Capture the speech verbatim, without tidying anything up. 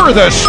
furthest.